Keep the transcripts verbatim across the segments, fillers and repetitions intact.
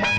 Bye.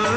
You